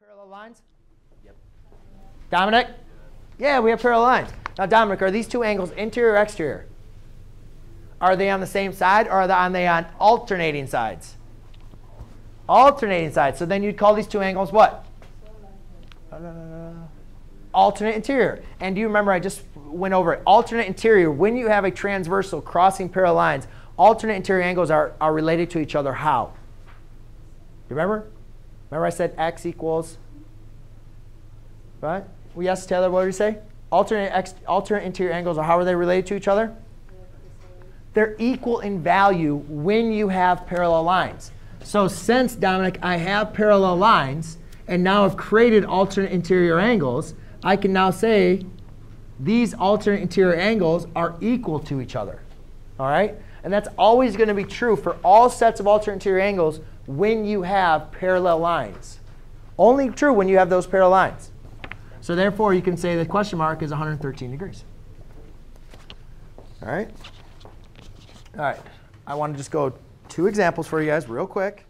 parallel lines? Yep. Dominic? Yeah, we have parallel lines. Now, Dominic, are these two angles interior or exterior? Are they on the same side, or are they on alternating sides? Alternating sides. So then you'd call these two angles what? Alternate interior. And do you remember I just went over it? Alternate interior, when you have a transversal crossing parallel lines, alternate interior angles are related to each other how? You remember? Remember I said x equals, right? Well, yes, Taylor, what did you say? Alternate interior angles, how are they related to each other? They're equal in value when you have parallel lines. So since, Dominic, I have parallel lines, and now I've created alternate interior angles, I can now say these alternate interior angles are equal to each other. All right? And that's always going to be true for all sets of alternate interior angles when you have parallel lines. Only true when you have those parallel lines. So therefore, you can say the question mark is 113 degrees. All right? All right. I want to just go 2 examples for you guys real quick.